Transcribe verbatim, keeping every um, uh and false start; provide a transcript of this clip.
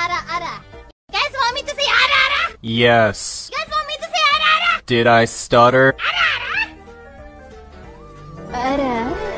Ara Ara. You guys want me to say Ara Ara? Yes. You guys want me to say Ara Ara? Did I stutter? Ara Ara? Ara.